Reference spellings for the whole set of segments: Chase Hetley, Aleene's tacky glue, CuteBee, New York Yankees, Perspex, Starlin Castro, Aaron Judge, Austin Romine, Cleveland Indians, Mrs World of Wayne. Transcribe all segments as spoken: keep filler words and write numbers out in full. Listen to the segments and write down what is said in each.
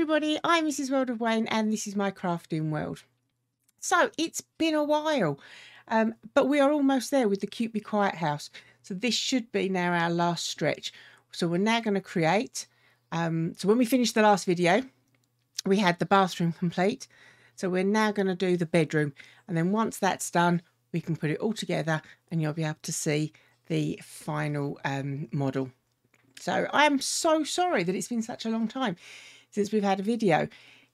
everybody, I'm Mrs World of Wayne and this is my crafting world. So it's been a while, um, but we are almost there with the CuteBee Quiet House. So this should be now our last stretch. So we're now going to create, um, so when we finished the last video, we had the bathroom complete. So we're now going to do the bedroom. And then once that's done, we can put it all together and you'll be able to see the final um, model. So I am so sorry that it's been such a long time since we've had a video.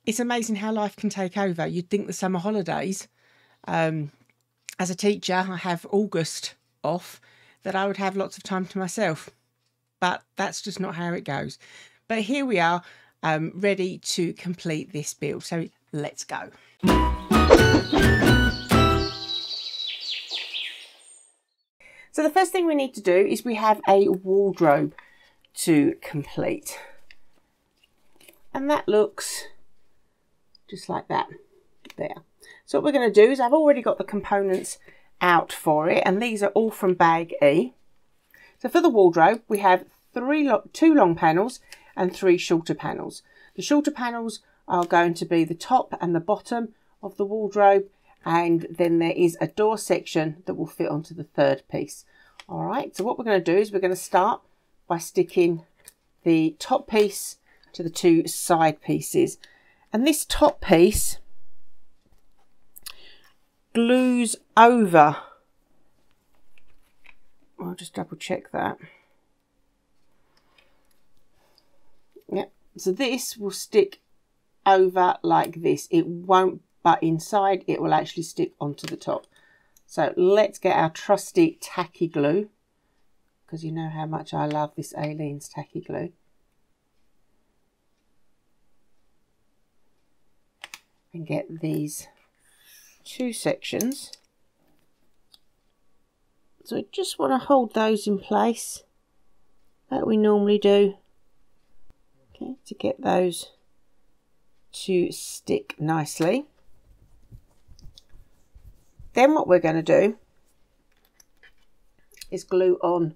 It's amazing how life can take over. You'd think the summer holidays, um, as a teacher, I have August off, that I would have lots of time to myself. But that's just not how it goes. But here we are, um, ready to complete this build. So let's go. So the first thing we need to do is we have a wardrobe to complete. And that looks just like that there. So what we're going to do is I've already got the components out for it, and these are all from bag E. So for the wardrobe, we have three lo two long panels and three shorter panels. The shorter panels are going to be the top and the bottom of the wardrobe, and then there is a door section that will fit onto the third piece. All right, so what we're going to do is we're going to start by sticking the top piece to the two side pieces. And this top piece glues over, I'll just double check that. Yep, so this will stick over like this. It won't butt inside, it will actually stick onto the top. So let's get our trusty tacky glue, because you know how much I love this Aleene's tacky glue. And get these two sections. So I just want to hold those in place, like we normally do, okay, to get those to stick nicely. Then what we're going to do is glue on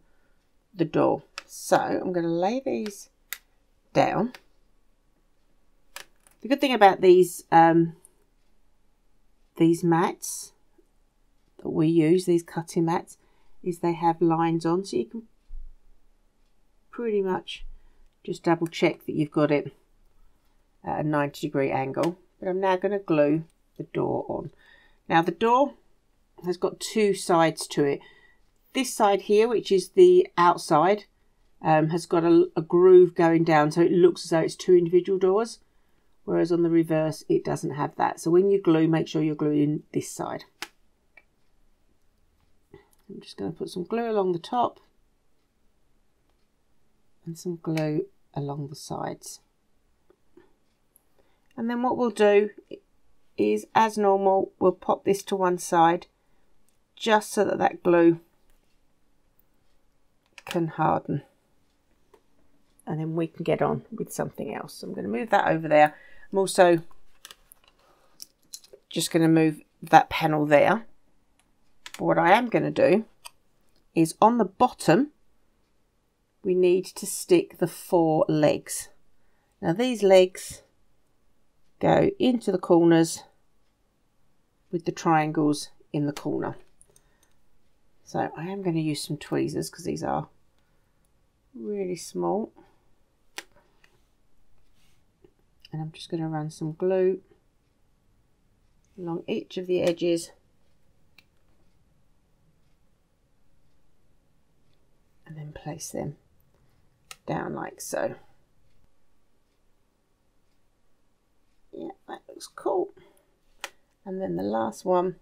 the door. So I'm going to lay these down. The good thing about these um, these mats that we use, these cutting mats, is they have lines on, so you can pretty much just double check that you've got it at a ninety degree angle. But I'm now going to glue the door on. Now the door has got two sides to it. This side here, which is the outside, um, has got a, a groove going down, so it looks as though it's two individual doors. Whereas on the reverse, it doesn't have that. So when you glue, make sure you're gluing this side. I'm just going to put some glue along the top and some glue along the sides. And then what we'll do is, as normal, we'll pop this to one side just so that that glue can harden. And then we can get on with something else. So I'm going to move that over there. I'm also just going to move that panel there. But what I am going to do is on the bottom, we need to stick the four legs. Now these legs go into the corners with the triangles in the corner. So I am going to use some tweezers because these are really small. And I'm just going to run some glue along each of the edges. And then place them down like so. Yeah, that looks cool. And then the last one.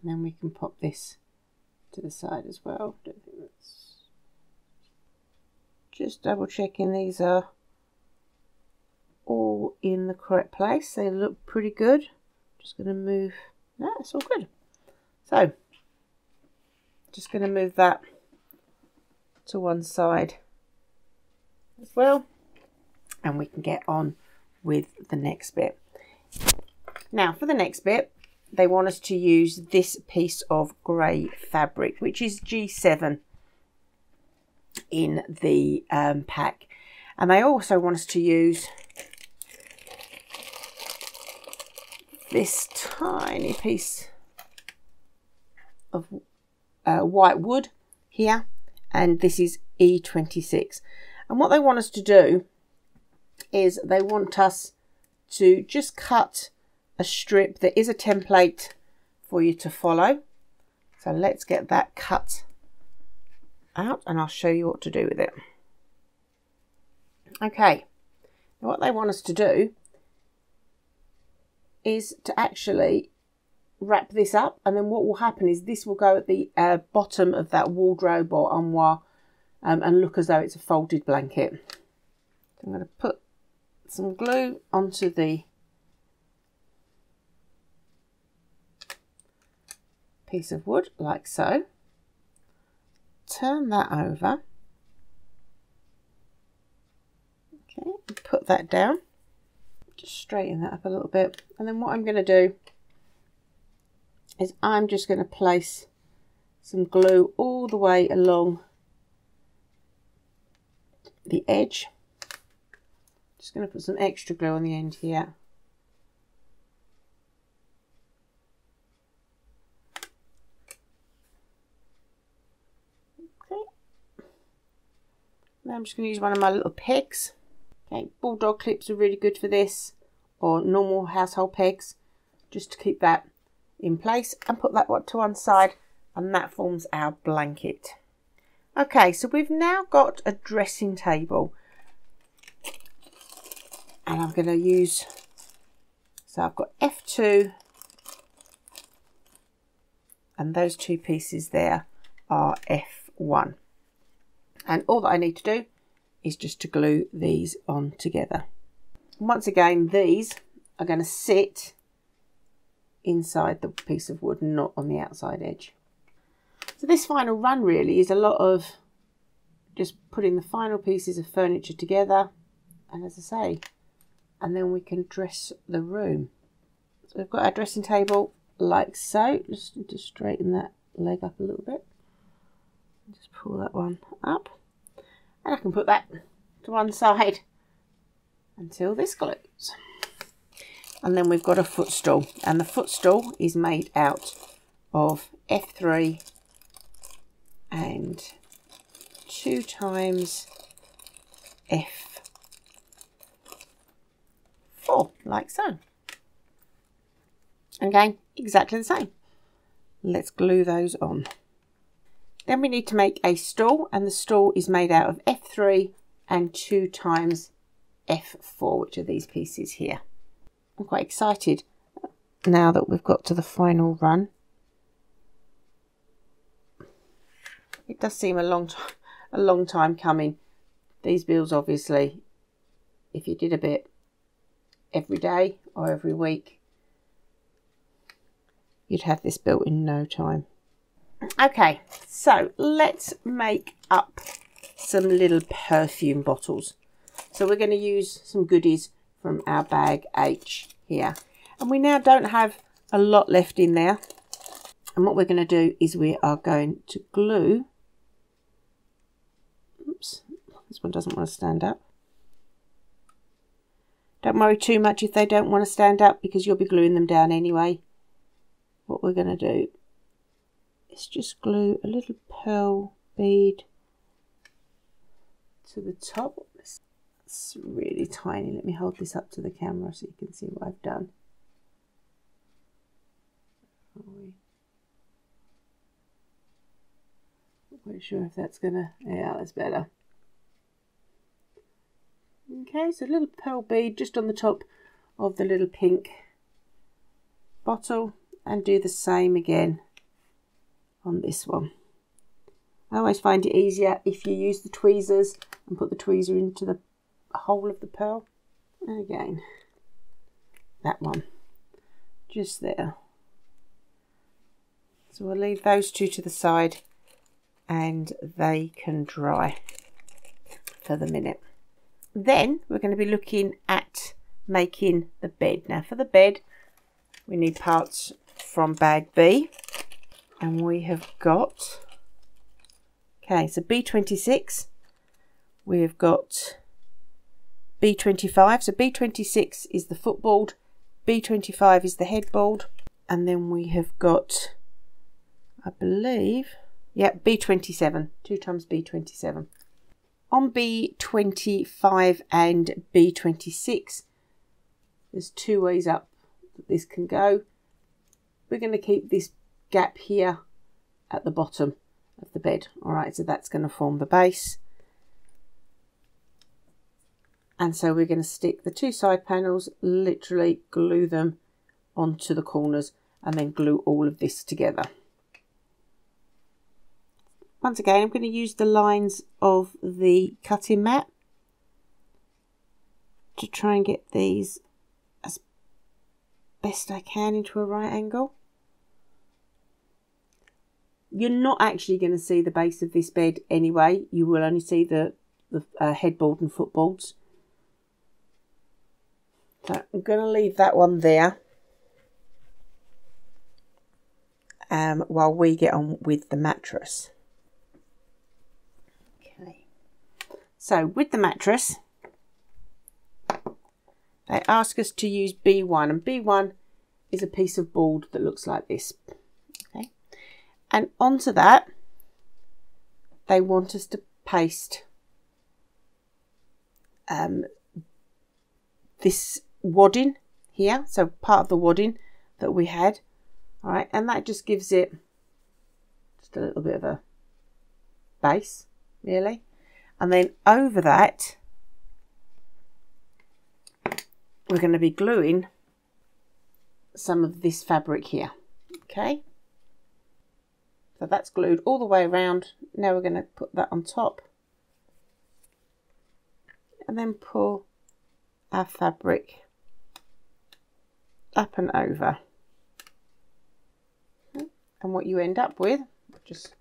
And then we can pop this to the side as well. Don't think that's... Just double checking these are all in the correct place. They look pretty good. Just going to move. No, it's all good. So, just going to move that to one side as well. And we can get on with the next bit. Now, for the next bit, they want us to use this piece of grey fabric, which is G seven. in the um, pack. And they also want us to use this tiny piece of uh, white wood here, and this is E twenty-six. And what they want us to do is they want us to just cut a strip. There is a template for you to follow, so let's get that cut out and I'll show you what to do with it. Okay, now what they want us to do is to actually wrap this up, and then what will happen is this will go at the uh, bottom of that wardrobe or armoire um, and look as though it's a folded blanket. I'm going to put some glue onto the piece of wood like so, turn that over, okay, put that down, just straighten that up a little bit, and then what I'm going to do is I'm just going to place some glue all the way along the edge. Just going to put some extra glue on the end here. Okay. Now I'm just going to use one of my little pegs. Okay, bulldog clips are really good for this, or normal household pegs, just to keep that in place, and put that one to one side, and that forms our blanket. Okay, so we've now got a dressing table, and I'm going to use, so I've got F two, and those two pieces there are F one, and all that I need to do is just to glue these on together. Once again, these are going to sit inside the piece of wood, not on the outside edge. So this final run really is a lot of just putting the final pieces of furniture together, and as I say, and then we can dress the room. So we've got our dressing table like so. Just need to straighten that leg up a little bit. Just pull that one up, and I can put that to one side until this glows. And then we've got a footstool, and the footstool is made out of F three and two times F four, like so. Again, exactly the same. Let's glue those on. Then we need to make a stool, and the stool is made out of F three and two times F four, which are these pieces here. I'm quite excited now that we've got to the final run. It does seem a long time, a long time coming. These bills, obviously, if you did a bit every day or every week, you'd have this built in no time. Okay, so let's make up some little perfume bottles. So we're going to use some goodies from our bag H here, and we now don't have a lot left in there, and what we're going to do is we are going to glue, oops, this one doesn't want to stand up. Don't worry too much if they don't want to stand up, because you'll be gluing them down anyway. What we're going to do is just glue a little pearl bead to the top. It's really tiny. Let me hold this up to the camera so you can see what I've done. I'm not sure if that's gonna, yeah, that's better. Okay, so a little pearl bead just on the top of the little pink bottle, and do the same again on this one. I always find it easier if you use the tweezers and put the tweezer into the hole of the pearl, and again that one just there. So we'll leave those two to the side, and they can dry for the minute. Then we're going to be looking at making the bed. Now for the bed we need parts from bag B, and we have got, okay, so B twenty-six We've got B twenty-five. So B twenty-six is the footboard, B twenty-five is the headboard, and then we have got, I believe, yeah, B twenty-seven, two times B twenty-seven. On B twenty-five and B twenty-six, there's two ways up that this can go. We're going to keep this gap here at the bottom of the bed. All right, so that's going to form the base. And so we're going to stick the two side panels, literally glue them onto the corners, and then glue all of this together. Once again, I'm going to use the lines of the cutting mat to try and get these as best I can into a right angle. You're not actually going to see the base of this bed anyway. You will only see the, the uh, headboard and footboards. So I'm going to leave that one there um, while we get on with the mattress. So with the mattress, they ask us to use B one, and B one is a piece of board that looks like this. Okay, and onto that, they want us to paste um, this wadding here, so part of the wadding that we had. All right, and that just gives it just a little bit of a base, really. And then over that, we're going to be gluing some of this fabric here. Okay, so that's glued all the way around. Now we're going to put that on top and then pull our fabric up and over. And what you end up with, just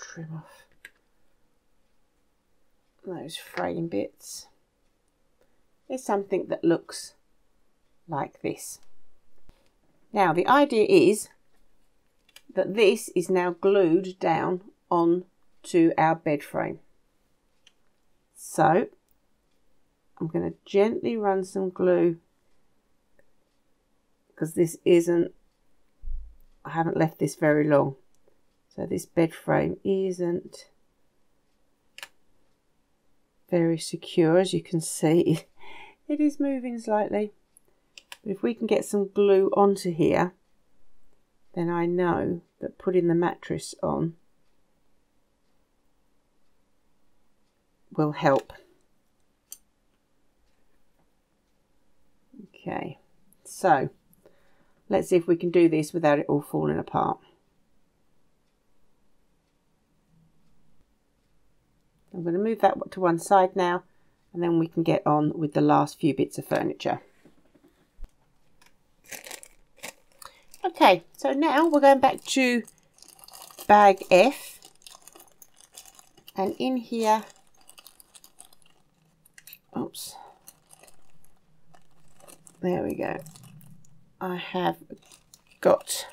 trim off those fraying bits, is something that looks like this. Now the idea is that this is now glued down on to our bed frame. So I'm going to gently run some glue, because this isn't, I haven't left this very long. So this bed frame isn't very secure, as you can see. It is moving slightly. But if we can get some glue onto here, then I know that putting the mattress on will help. Okay, so let's see if we can do this without it all falling apart. I'm going to move that to one side now, and then we can get on with the last few bits of furniture. Okay, so now we're going back to bag F, and in here, oops, there we go. I have got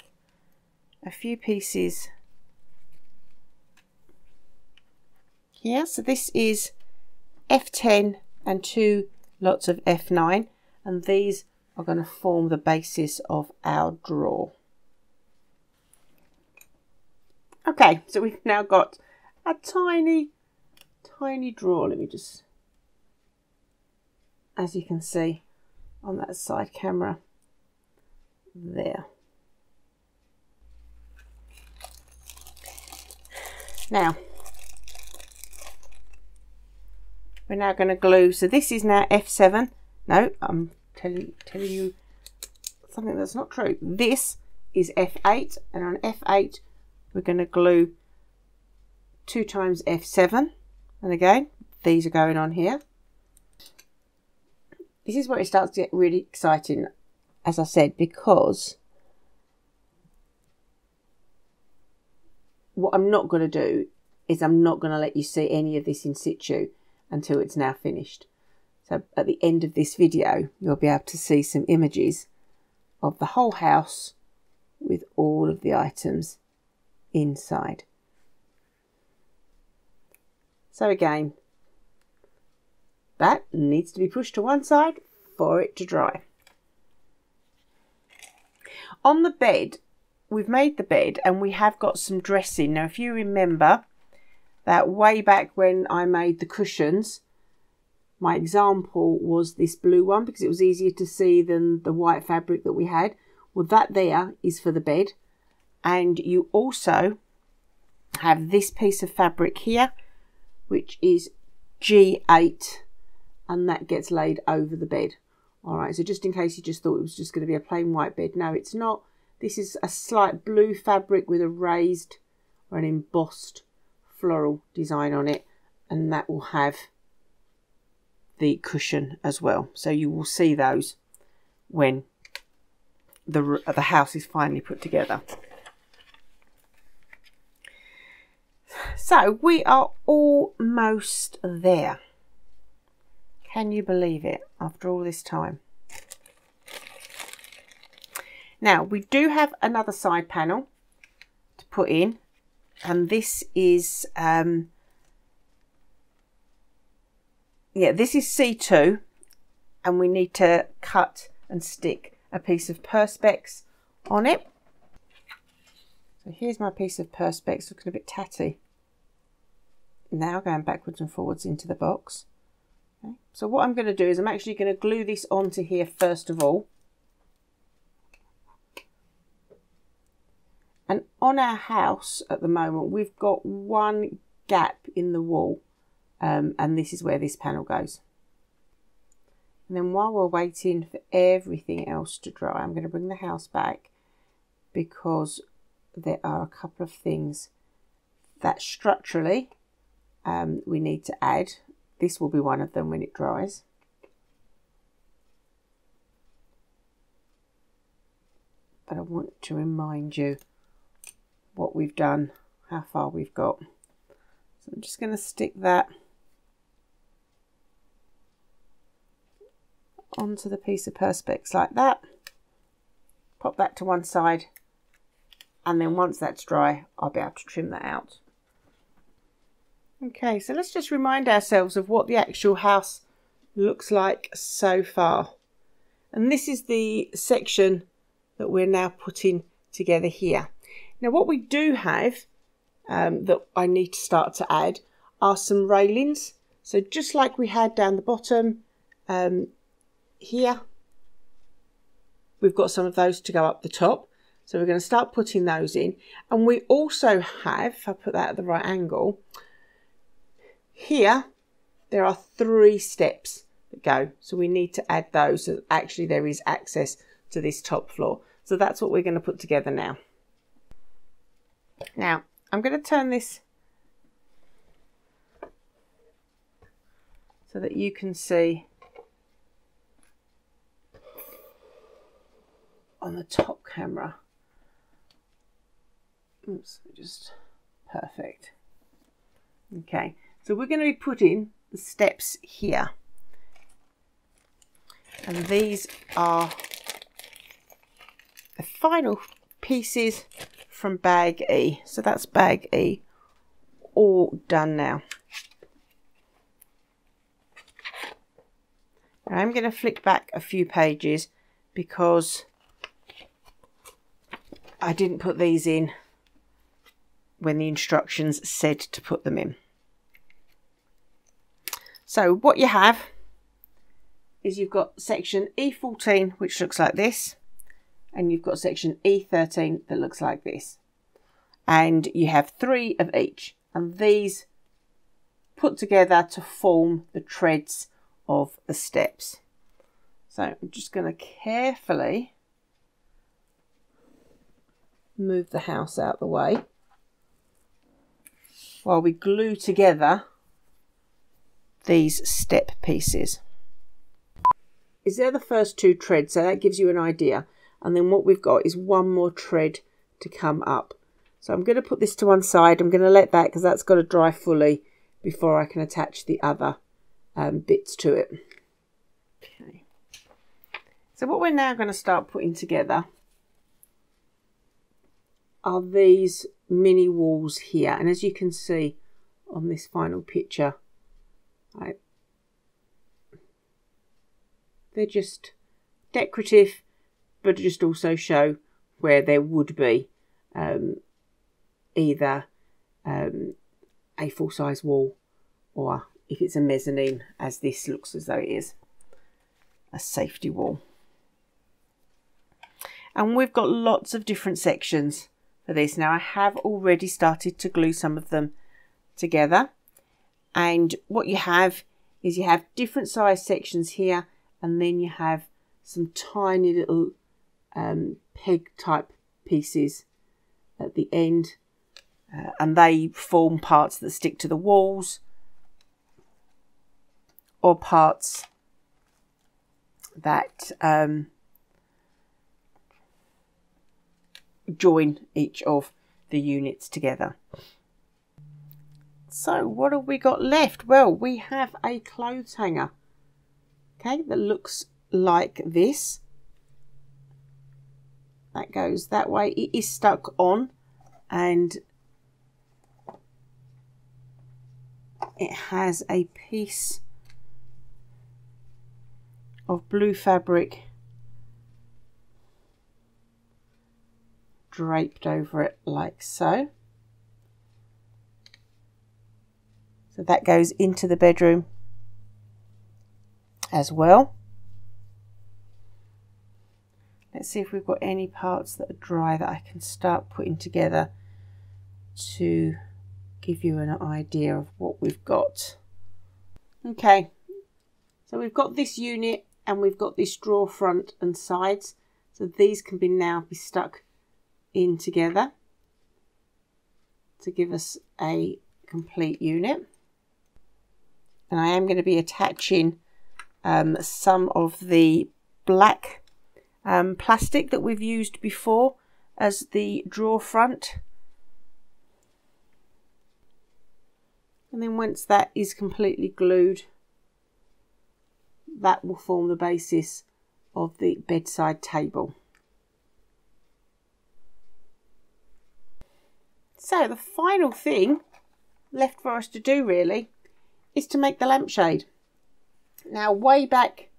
a few pieces. Yeah, so this is F ten and two lots of F nine, and these are going to form the basis of our drawer. Okay, so we've now got a tiny, tiny drawer. Let me just, as you can see on that side camera, there. Now, we're now going to glue, so this is now F seven. No, I'm telling, telling you something that's not true. This is F eight, and on F eight, we're going to glue two times F seven. And again, these are going on here. This is where it starts to get really exciting, as I said, because what I'm not going to do is I'm not going to let you see any of this in situ until it's now finished. So at the end of this video, you'll be able to see some images of the whole house with all of the items inside. So again, that needs to be pushed to one side for it to dry. On the bed, we've made the bed and we have got some dressing. Now, if you remember that way back when I made the cushions, my example was this blue one because it was easier to see than the white fabric that we had. Well, that there is for the bed. And you also have this piece of fabric here, which is G eight, and that gets laid over the bed. All right, so just in case you just thought it was just going to be a plain white bed. No, it's not. This is a slight blue fabric with a raised or an embossed floral design on it, and that will have the cushion as well. So you will see those when the, the house is finally put together. So we are almost there. Can you believe it after all this time? Now we do have another side panel to put in, and this is um, yeah, this is C two, and we need to cut and stick a piece of perspex on it. So here's my piece of perspex, looking a bit tatty. Now going backwards and forwards into the box. Okay. So what I'm going to do is I'm actually going to glue this onto here first of all. And on our house at the moment, we've got one gap in the wall, um, and this is where this panel goes. And then while we're waiting for everything else to dry, I'm going to bring the house back because there are a couple of things that structurally um, we need to add. This will be one of them when it dries. But I want to remind you what we've done, how far we've got. So I'm just going to stick that onto the piece of perspex like that, pop that to one side, and then once that's dry I'll be able to trim that out. Okay, so let's just remind ourselves of what the actual house looks like so far, and this is the section that we're now putting together here. Now what we do have um, that I need to start to add are some railings. So just like we had down the bottom um, here, we've got some of those to go up the top. So we're going to start putting those in. And we also have, if I put that at the right angle, here there are three steps that go. So we need to add those so that actually there is access to this top floor. So that's what we're going to put together now. Now, I'm going to turn this so that you can see on the top camera. Oops, just perfect. Okay, so we're going to be putting the steps here. And these are the final pieces from bag E. So that's bag E all done now. Now I'm going to flick back a few pages because I didn't put these in when the instructions said to put them in. So what you have is you've got section E fourteen, which looks like this, and you've got section E thirteen that looks like this, and you have three of each, and these put together to form the treads of the steps. So I'm just going to carefully move the house out the way while we glue together these step pieces. Is there the first two treads, so that gives you an idea. And then what we've got is one more tread to come up. So I'm going to put this to one side. I'm going to let that, because that's got to dry fully before I can attach the other um, bits to it. Okay. So what we're now going to start putting together are these mini walls here. And as you can see on this final picture. I, they're just decorative, but just also show where there would be um, either um, a full-size wall, or if it's a mezzanine, as this looks as though it is, a safety wall. And we've got lots of different sections for this. Now I have already started to glue some of them together, and what you have is you have different size sections here, and then you have some tiny little um, peg type pieces at the end, uh, and they form parts that stick to the walls or parts that um, join each of the units together. So what have we got left? Well, we have a clothes hanger, okay, that looks like this. That goes that way. It is stuck on and it has a piece of blue fabric draped over it like so. So that goes into the bedroom as well. Let's see if we've got any parts that are dry that I can start putting together to give you an idea of what we've got. Okay, so we've got this unit and we've got this drawer front and sides. So these can be now be stuck in together to give us a complete unit. And I am going to be attaching um, some of the black um, plastic that we've used before as the drawer front. And then once that is completely glued, that will form the basis of the bedside table. So the final thing left for us to do really is to make the lampshade. Now way back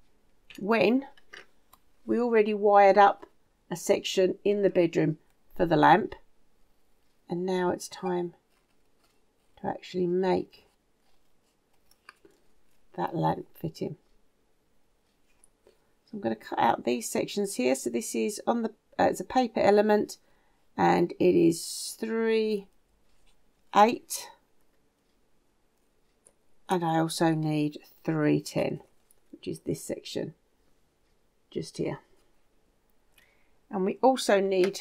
when, we already wired up a section in the bedroom for the lamp, and now it's time to actually make that lamp fitting. So I'm going to cut out these sections here. So this is on the uh, it's a paper element, and it is three eight, and I also need three ten, which is this section just here. And we also need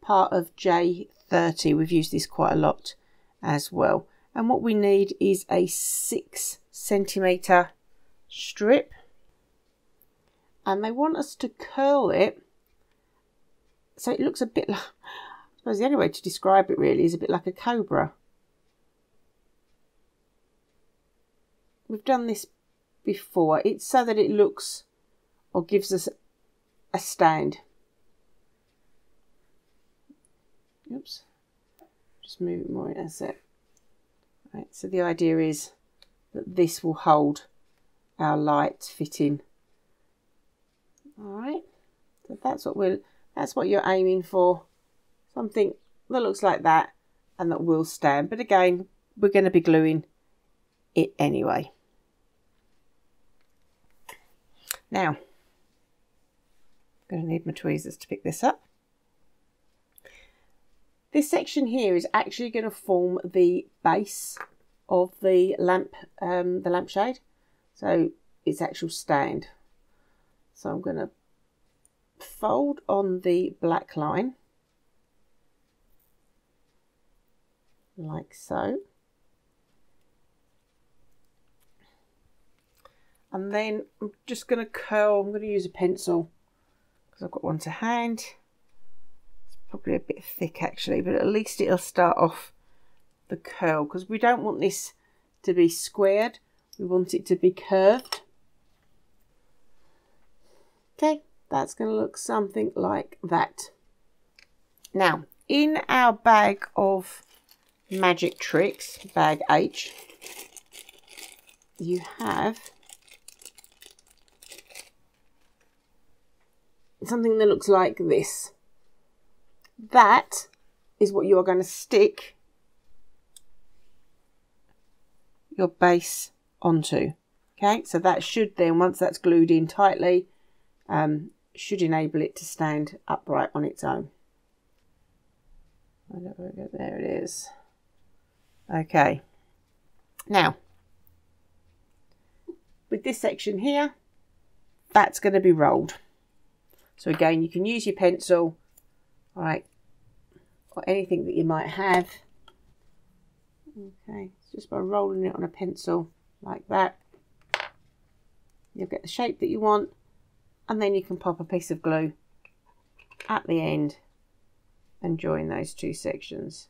part of J thirty. We've used this quite a lot as well. And what we need is a six centimeter strip, and they want us to curl it. So it looks a bit like, I suppose the only way to describe it really is a bit like a cobra. We've done this before. It's so that it looks or gives us a stand. Oops. Just move it more in a sec. Right, so the idea is that this will hold our light fitting. Alright, so that's what we'll That's what you're aiming for, something that looks like that and that will stand. But again, we're going to be gluing it anyway. Now, I'm going to need my tweezers to pick this up. This section here is actually going to form the base of the lamp, um, the lampshade, so its actual stand. So I'm going to fold on the black line like so, and then I'm just going to curl. I'm going to use a pencil because I've got one to hand. It's probably a bit thick actually, but at least it'll start off the curl, because we don't want this to be squared, we want it to be curved. Okay, that's going to look something like that. Now, in our bag of Magic Tricks, bag H, you have something that looks like this. That is what you are going to stick your base onto. Okay, so that should then, once that's glued in tightly, um, should enable it to stand upright on its own. I don't know, there it is. Okay, now with this section here, that's going to be rolled. So again, you can use your pencil, all right, or anything that you might have. Okay, just by rolling it on a pencil like that, you'll get the shape that you want, and then you can pop a piece of glue at the end and join those two sections.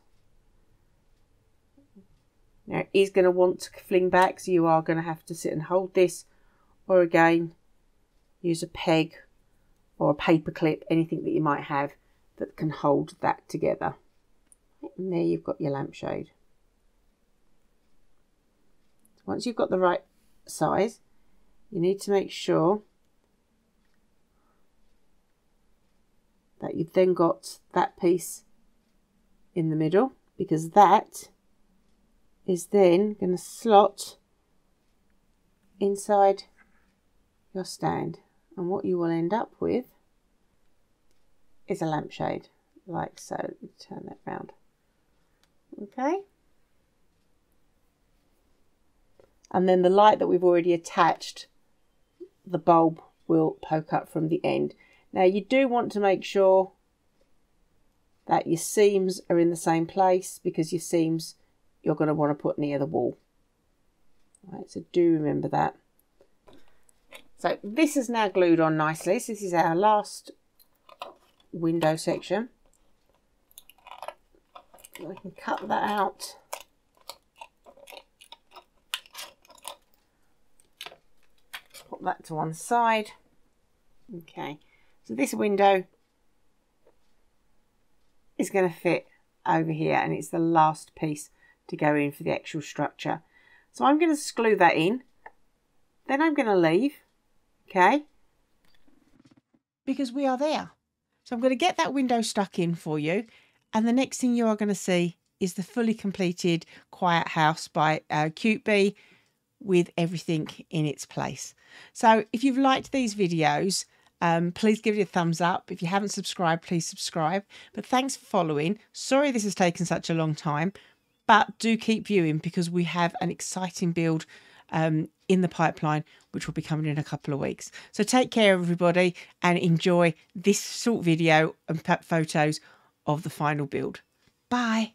Now it is going to want to fling back, so you are going to have to sit and hold this, or again use a peg or a paper clip, anything that you might have that can hold that together. And there you've got your lampshade. Once you've got the right size, you need to make sure that you've then got that piece in the middle, because that is then going to slot inside your stand. And what you will end up with is a lampshade, like so. Let me turn that round. Okay. And then the light that we've already attached, the bulb will poke up from the end. Now you do want to make sure that your seams are in the same place, because your seams you're going to want to put near the wall. All right, so do remember that. So this is now glued on nicely. So this is our last window section. I can cut that out. Pop that to one side. Okay, so this window is going to fit over here, and it's the last piece to go in for the actual structure. So I'm going to glue that in. Then I'm going to leave. Okay, because we are there. So I'm going to get that window stuck in for you, and the next thing you are going to see is the fully completed Quiet House by uh, CuteBee with everything in its place. So if you've liked these videos, um, please give it a thumbs up. If you haven't subscribed, please subscribe. But thanks for following. Sorry this has taken such a long time, but do keep viewing, because we have an exciting build Um, in the pipeline, which will be coming in a couple of weeks. So take care everybody, and enjoy this short video and photos of the final build. Bye.